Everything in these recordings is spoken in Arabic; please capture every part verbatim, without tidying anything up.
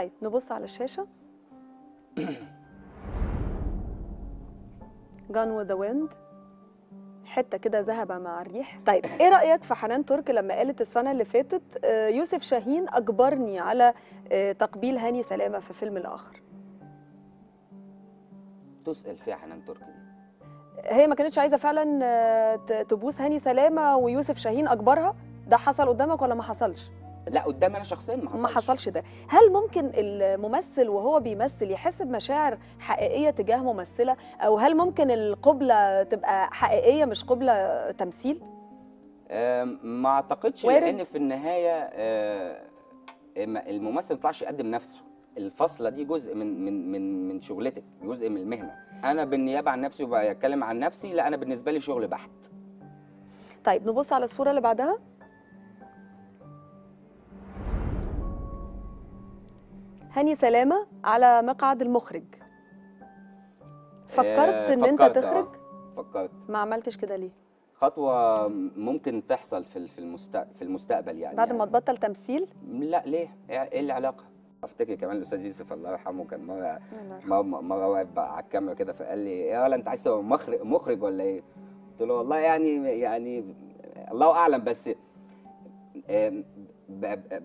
طيب نبص على الشاشة. Gone with the Wind، حتة كده ذهبة مع الريح. طيب ايه رأيك في حنان ترك لما قالت السنة اللي فاتت يوسف شاهين أجبرني على تقبيل هاني سلامة في فيلم الآخر؟ تسأل فيها حنان ترك دي، هي ما كانتش عايزة فعلا تبوس هاني سلامة ويوسف شاهين أجبرها؟ ده حصل قدامك ولا ما حصلش؟ لا قدامي انا شخصيا ما حصلش ما حصلش ده. هل ممكن الممثل وهو بيمثل يحس بمشاعر حقيقيه تجاه ممثله، او هل ممكن القبله تبقى حقيقيه مش قبله تمثيل؟ أه ما اعتقدش، لان في النهايه أه الممثل ما يطلعش يقدم نفسه. الفصله دي جزء من من من من شغلتك، جزء من المهنه. انا بالنيابه عن نفسي وبتكلم عن نفسي، لا انا بالنسبه لي شغل بحت. طيب نبص على الصوره اللي بعدها. هاني سلامة على مقعد المخرج. فكرت آه ان فكرت انت تخرج؟ آه فكرت. ما عملتش كده ليه؟ خطوة ممكن تحصل في في المستقبل يعني، بعد ما تبطل تمثيل؟ لا ليه؟ ايه العلاقة؟ افتكر كمان الاستاذ يوسف الله يرحمه كان مرة مرة واقف على الكاميرا كده فقال لي ايه ولا انت عايز تبقى مخرج مخرج ولا ايه؟ قلت له والله يعني يعني الله اعلم، بس آه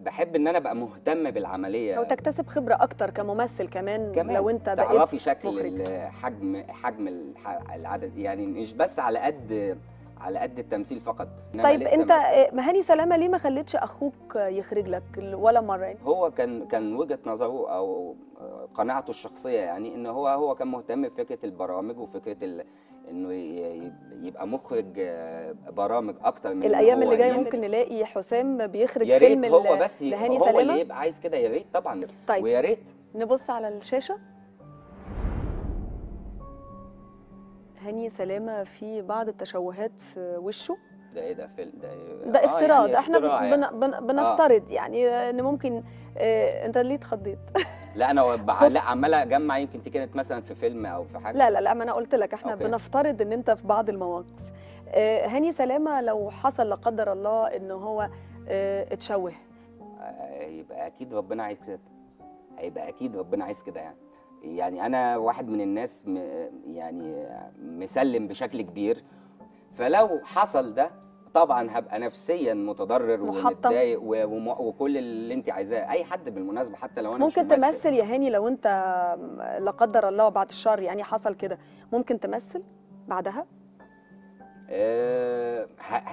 بحب ان انا ابقى مهتمه بالعمليه، او تكتسب خبره اكتر كممثل كمان, كمان لو انت بقيت تعرفي شكل مخرج. حجم حجم العدد يعني، مش بس على قد على قد التمثيل فقط. طيب انت هاني سلامه ليه ما خليتش اخوك يخرج لك ولا مره يعني؟ هو كان كان وجهه نظره او قناعته الشخصيه يعني، ان هو هو كان مهتم بفكره البرامج وفكره ال... انه يبقى مخرج برامج اكتر من الايام اللي جايه. ممكن نلاقي حسام بيخرج فيلم هو بس لهاني سلامه، هو اللي يبقى عايز كده، يا ريت طبعا. طيب ويا ريت نبص على الشاشه. هاني سلامه في بعض التشوهات في وشه. ده ايه ده؟ فيلم ده إيه؟ ده افتراض، يعني احنا يعني. بن بنفترض آه. يعني ان ممكن إيه. انت ليه اتخضيت؟ لا انا بع... لا عماله اجمع، يمكن دي كانت مثلا في فيلم او في حاجه. لا لا لا ما انا قلت لك احنا أوكي. بنفترض ان انت في بعض المواقف. آه هاني سلامه لو حصل لا قدر الله ان هو آه اتشوه، آه يبقى اكيد ربنا عايز كده، هيبقى اكيد ربنا عايز كده يعني. يعني انا واحد من الناس م... يعني مسلم بشكل كبير، فلو حصل ده طبعا هبقى نفسيا متضرر ومتضايق وكل اللي انت عايزاه. اي حد بالمناسبه، حتى لو انا مش ممثل. ممكن تمثل يا هاني لو انت لا قدر الله بعد الشر يعني حصل كده، ممكن تمثل بعدها؟ آه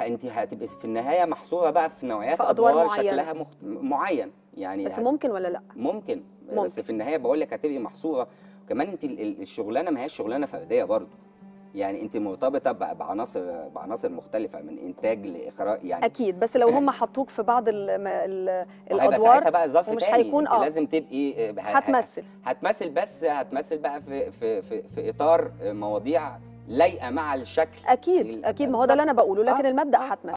انت هتبقي في النهايه محصوره بقى في نوعيات ادوار, أدوار معينة. شكلها مخ... معين يعني، بس ممكن ولا لا؟ ممكن, ممكن. بس في النهايه بقول لك هتبقي محصوره. وكمان انت الشغلانه ما هياش شغلانه فرديه برضه يعني، انت مرتبطه بعناصر بعناصر مختلفه من انتاج لاخراج يعني. اكيد، بس لو هم حطوك في بعض ال ال الادوار بقى ظرف تاني، مش هيكون اه لازم تبقي هتمثل هتمثل بس هتمثل بقى في في في, في اطار مواضيع لايقه مع الشكل. اكيد اكيد، ما هو ده اللي انا بقوله، لكن آه المبدا آه هتمثل.